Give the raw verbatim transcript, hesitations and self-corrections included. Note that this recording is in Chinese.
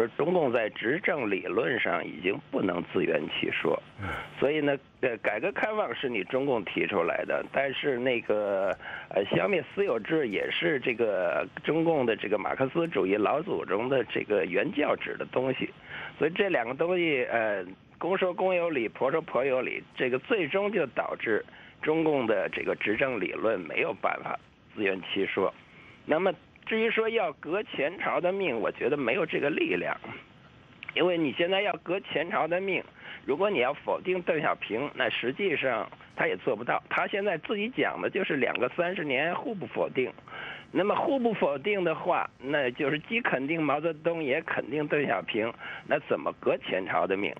说中共在执政理论上已经不能自圆其说，所以呢，呃，改革开放是你中共提出来的，但是那个呃消灭私有制也是这个中共的这个马克思主义老祖宗的这个原教旨的东西，所以这两个东西呃公说公有理，婆说婆有理，这个最终就导致中共的这个执政理论没有办法自圆其说。那么至于说要革前朝的命，我觉得没有这个力量，因为你现在要革前朝的命，如果你要否定邓小平，那实际上他也做不到。他现在自己讲的就是两个三十年互不否定，那么互不否定的话，那就是既肯定毛泽东也肯定邓小平，那怎么革前朝的命？